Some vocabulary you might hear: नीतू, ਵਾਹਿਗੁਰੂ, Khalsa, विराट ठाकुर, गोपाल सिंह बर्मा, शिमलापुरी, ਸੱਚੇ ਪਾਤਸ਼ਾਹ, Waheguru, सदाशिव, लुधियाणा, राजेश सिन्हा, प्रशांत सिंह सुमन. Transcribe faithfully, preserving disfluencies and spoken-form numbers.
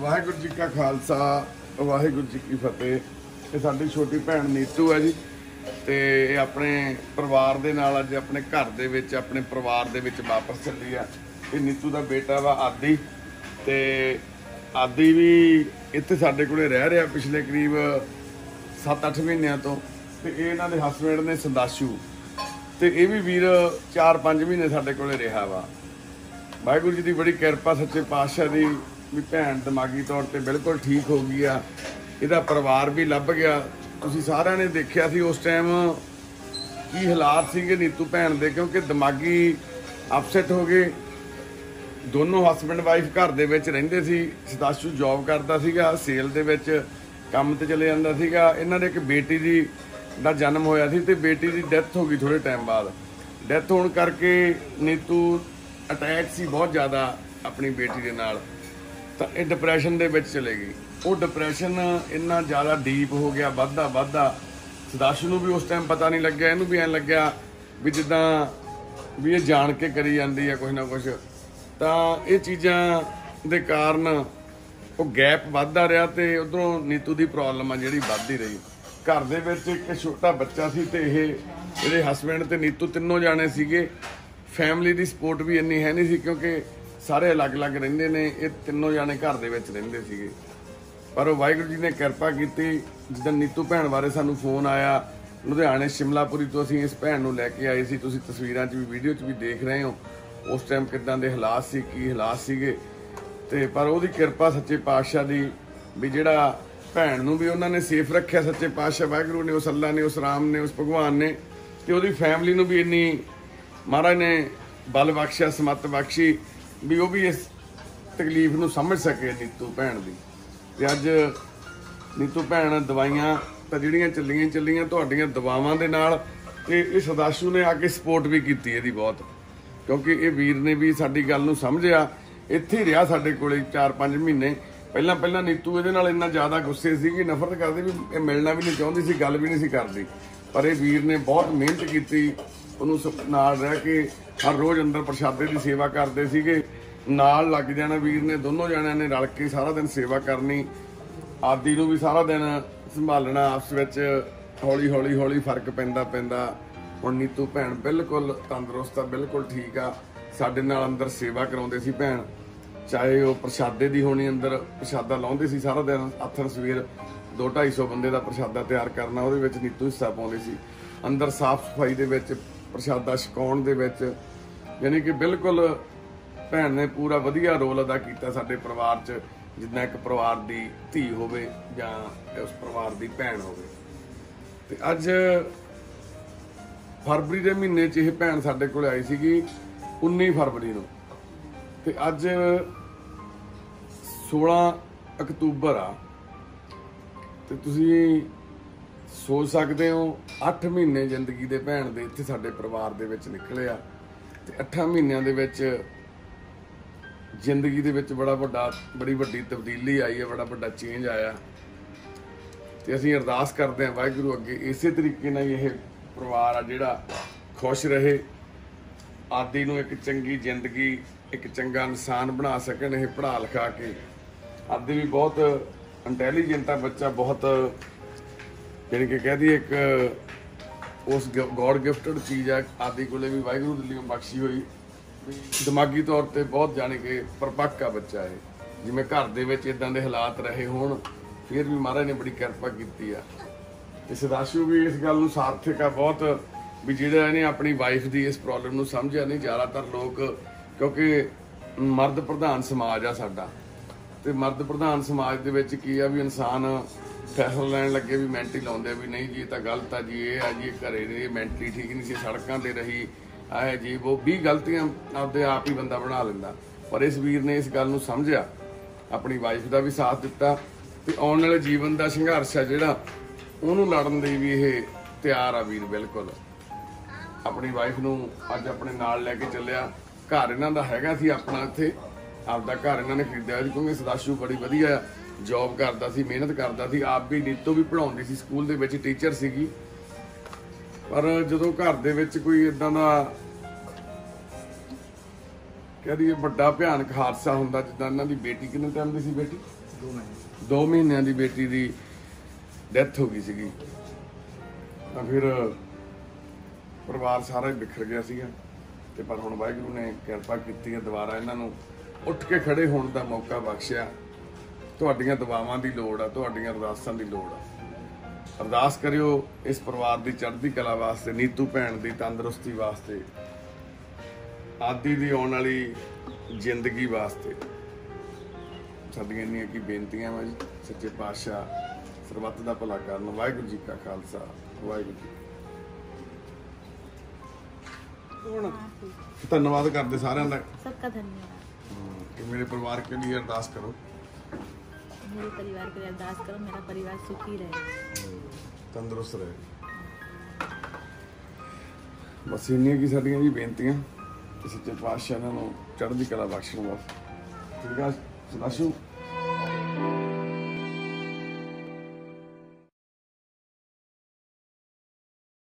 ਵਾਹਿਗੁਰੂ जी का खालसा वाहेगुरु जी की फतेह। साडी छोटी भैन नीतू है जी ते अपने परिवार दे नाल अज अपने घर दे विच अपने परिवार दे विच वापस चली आ। ये नीतू दा बेटा वा आदि ते आदि भी इत्थे साडे कोले रह रहा पिछले करीब सत्त अठ महीनों तो। इन्हां दे हस्बैंड ने सदाशिव ते ये भी वीर चार पाँच महीने साडे कोले रहा वा। वाहेगुरु जी की बड़ी कृपा सच्चे पातशाह की भी भैन दिमागी तौर पर बिल्कुल ठीक हो गई आ। इहदा परिवार भी लभ गया। तुसीं सारिआं ने देखिआ सी उस टाइम की हालात सीगे नीतू भैन दे, क्योंकि दिमागी अपसैट हो गए। दोनों हसबैंड वाइफ घर दे विच रहिंदे सी। सदाशु जॉब करदा सीगा, सेल दे विच काम ते चले जांदा सीगा। इन्हां दे इक बेटी दी दा जन्म होया सी ते बेटी दी डैथ हो गई थोड़े टाइम बाद। डैथ होण करके नीतू अटैक सी बहुत ज़्यादा अपनी बेटी के नाल, तो यह डिप्रैशन दे विच चले गई। वो डिप्रैशन इन्ना ज़्यादा डीप हो गया, वाधा वाधा। सदाशु नूं भी उस टाइम पता नहीं लग्या, इन्हूं भी ऐ लग्या भी जिद्दां भी ये जान के करी जाती है कुछ ना कुछ। तो ये चीज़ां दे कारण वो गैप वधदा रहा तो उधरों नीतू की प्रॉब्लम आ जिहड़ी वधदी रही। घर दे विच इक छोटा बच्चा सी ते इह इहदे हसबैंड ते नीतू तिन्नों जाणे सीगे। फैमिली की सपोर्ट भी इन्नी है नहीं सी, क्योंकि सारे अलग अलग रहिंदे ने। ये तीनों जाने घर दे विच रहिंदे सीगे। पर वाहिगुरू जी ने कृपा की। जिद्दां नीतू भैन बारे सानू फोन आया लुधियाणे शिमलापुरी तो, असीं इस भैन नूं लैके आए सी। तुसीं तस्वीरां च भी वीडियो च भी देख रहे हो उस टाइम किदां दे हालात सी, की हालात सीगे। ते पर ओहदी कृपा सच्चे पातशाह दी भी जिहड़ा भैन नूं भी उन्हां ने सेफ रखिआ। सच्चे पातशाह वाहिगुरू ने, उस अल्लाह ने, उस राम ने, उस भगवान ने ते ओहदी फैमिली नूं भी इन्नी महाराज ने बल बख्शिया, समत बख्शी भी वह भी इस तकलीफ नूं समझ सके नीतू भैन दी। ते अज नीतू भैन दवाइयां तो जिहड़ियां चलियां चलियां तुहाडीआं दवावां दे नाल ते इस सदाशु ने आके सपोर्ट भी कीती इहदी बहुत, क्योंकि ये वीर ने भी साडी गल नूं समझिआ। इत्थे रिहा साडे कोले चार पाँच महीने। पहलां पहलां नीतू इहदे नाल इन्ना ज़्यादा गुस्से सी कि नफरत करदी भी, मिलना भी नहीं चाहुंदी सी, गल भी नहीं सी करदी। पर ये वीर ने बहुत मेहनत कीती। उन्होंने नाल रह के हर रोज़ अंदर प्रशादे की सेवा करते सीगे। नाल लग जाना वीर ने, दोनों जणियां ने रल के सारा दिन सेवा करनी। आदि नूं भी सारा दिन संभालना। आपस विच हौली हौली हौली फर्क पैंदा पैंदा हुण नीतू भैन बिल्कुल तंदुरुस्त आ, बिल्कुल ठीक आ। साडे नाल अंदर सेवा कराउंदे सी भैन, चाहे वह प्रशादे की होनी। अंदर प्रशादा लाउंदे सी सारा दिन, आथर सवेर दो ढाई सौ बंदे का प्रशादा तैयार करना। उहदे विच नीतू हिस्सा पाउंदे सी। अंदर साफ सफाई दे विच, प्रशादा छकाउण दे विच, यानी कि बिल्कुल भैन ने पूरा वधिया रोल अदा किया साडे परिवार च, जिद्दां एक परिवार की धी होवे जां उस परिवार की भैन होवे। ते अज फरवरी के महीने च यह भैन साडे कोल आई सीगी उन्नी फरवरी नूं। ते अज सोलह अक्तूबर आ। ते तुसीं सोच सकते हो अठ महीने जिंदगी दे भैन दे इत्थे साडे परिवार दे विच निकले आ। ते अठां महीनों दे विच जिंदगी दे विच बड़ा वड्डा बड़ी वड्डी तब्दीली आई है, बड़ा वड्डा चेंज आया। ते असीं अरदास करदे हां वाहिगुरू अगे इसे तरीके नाल यह परिवार आ जिहड़ा खुश रहे, आदि नूं एक चंगी जिंदगी, एक चंगा इंसान बना सकण। यह पढ़ा लिखा के आदि भी बहुत इंटैलीजेंट आ बच्चा, बहुत यानी कि कह दी एक उस गॉड गिफ्टड चीज़ है आदि कोले भी वाहिगुरू दिल्ली बख्शी हुई। दिमागी तौर पर बहुत जाने के परिपक्व बच्चा है। जिमें घर दे विच इदां दे हालात रहे होण फिर भी महाराज ने बड़ी कृपा की। सदाशु भी इस गल नूं सार्थक आ बहुत भी जिहड़ा इहने अपनी वाइफ की इस प्रॉब्लम नूं समझिआ नहीं। ज़्यादातर लोग, क्योंकि मर्द प्रधान समाज आ साडा, ते मर्द प्रधान समाज दे विच की आ भी इंसान फैसला लैन लगे भी मैंटली लाउंदे भी नहीं जी, तो गलत आ जी, ये आ जी, घरे ने मैंटली ठीक नहीं सी, सड़कों पर रही है जी, वो भी गलतियां आपदे आप ही बंदा बना लेंदा। पर इस वीर ने इस गल नूं समझिआ, अपनी वाइफ का भी साथ दिता ते आउण वाले जीवन का संघर्ष आ जिहड़ा उहनूं लड़न लई भी यह तैयार आ वीर बिल्कुल। अपनी वाइफ नूं अज अपने नाल लैके चलिआ। घर इन्हां दा हैगा सी अपना, इत्थे आपदा घर इन्हां ने खरीदिआ, क्योंकि सदाशु बड़ी वधिया जॉब करता सी, मेहनत करता सी, आप भी नीतू भी पढ़ाउंदी सी स्कूल दे विच, टीचर सीगी। पर जदों घर दे विच कोई इदां दा कह दीए वड्डा भयानक हादसा हुंदा, जिद्दां इन्हां दी बेटी कितने टाइम दी सी बेटी दो महीने की बेटी की डेथ हो गई सी। फिर परिवार सारा बिखर गया सी। पर हुण वाहिगुरू ने किरपा की दुबारा इन्हों उठ के खड़े होने का मौका बख्शिया। तुहाडियां दुआवां दी लोड़ आ, तुहाडियां अरदासां दी लोड़ आ। अरदास करियो इस परिवार की चढ़ती कला वास्ते, नीतू भैन की तंदुरुस्ती वास्ते, आदि की आने वाली जिंदगी वास्ते। साडियां इन्नियां की बेनतियां वा जी। सच्चे पातशाह सरबत का भला करन। वाहिगुरू जी का खालसा, वाहिगुरू जी। धन्यवाद करते सारे सबका धन्यवाद कि मेरे परिवार के लिए अरदास करो, मेरे परिवार के लिए अरदास करो। मेरा परिवार सुखी रहे, तंदुरुस्त रहे। बस इन्नियां की साडियां जी बेनतियां। सच्चे पातशाह इन्हां नूं चढ़दी कला बख्शण। बस ठीक है सदाशिव।